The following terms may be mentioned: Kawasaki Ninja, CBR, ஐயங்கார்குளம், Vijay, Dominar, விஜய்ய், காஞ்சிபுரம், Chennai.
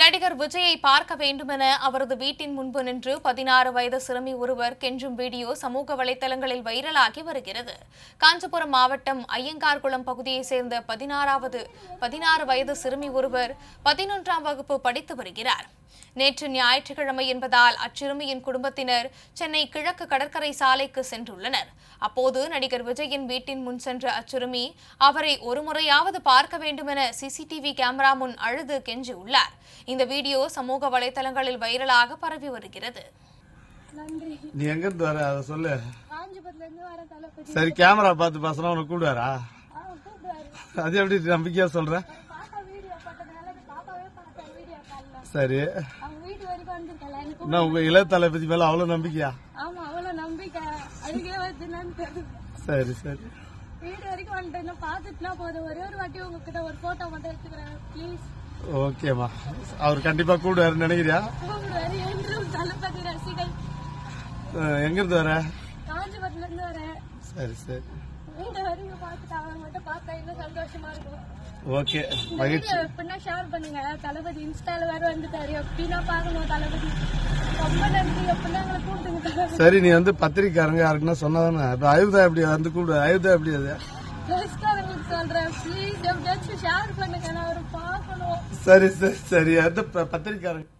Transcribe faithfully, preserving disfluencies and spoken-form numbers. நடிகர் விஜயை பார்க்க வேண்டுமென அவரது வீட்டின் முன்பு நின்று பதினாறு வயது சிறுமி ஒருவர் கெஞ்சும் வீடியோ சமூக வலைதளங்களில் வைரலாகி வருகிறது. காஞ்சிபுரம் மாவட்டம் ஐயங்கார்குளம் பகுதியைச் சேர்ந்த பதினாறாவது பதினாறு வயது சிறுமி ஒருவர் பதினொன்றாம் வகுப்பு படித்து வருகிறார். நேற்று ஞாயிற்றுக்கிழமை என்பதால் அச்சிறுமியின் குடும்பத்தினர் சென்னை கிழக்கு கடற்கரை சாலைக்கு சென்றுள்ளனர். அப்போது நடிகர் விஜயின் வீட்டின் முன் சென்ற அச்சிறுமி அவரை ஒருமுறையாவது பார்க்க வேண்டுமென சிசிடிவி கேமரா முன் அழுது கெஞ்சியுள்ளார். இந்த வீடியோ சமூக வலைதளங்களில் வைரலாக பரவி வருகிறது. சரி, உங்க இள தளபதி மேல அவ்வளவு நம்பிக்கையா? ஆமா, அவ்வளவு நம்பிக்கை. சரி சரி, வீடு வரைக்கும் வந்து பாத்துட்டுனா போதும். ஒரே ஒரு வாட்டி உங்ககிட்ட ஒரு போட்டோ மட்டும் எடுத்துக்கிறேன் பிளீஸ். ஓகேமா, அவர் கண்டிப்பா கூடுவாரு நினைக்கிறியா? கூடுவாரு, என்றும் தளபதி ரசிகை. எங்க இருந்து வர? காஞ்சிபுரத்துல இருந்து வர. சரி சரி, வீடு வரைக்கும் பாத்துட்டு அவங்க மட்டும் பார்த்தா இன்னும் சந்தோஷமா இருக்கும். ஓகே, மகிழ்ச்சி. எப்படின்னா ஷேர் பண்ணுங்க. தளபதி இன்ஸ்டால வேற வந்துட்டாரு, எப்படின்னா பாக்கணும் தளபதி. ரொம்ப நன்றி. எப்படின்னா எங்களை கூப்பிடுங்க. சரி, நீ வந்து பத்திரிக்காரங்க யாருக்குன்னா சொன்னதானே. இப்ப அயோதா எப்படி வந்து கூப்பிடு? அயோதா எப்படி அது சொல்றேன் ப்ளீஸ், எப்படியாச்சும் ஷேர் பண்ணுங்க, நான் ஒரு பாக்கணும். சரி சரி சரி, அது பத்திரிக்காரங்க.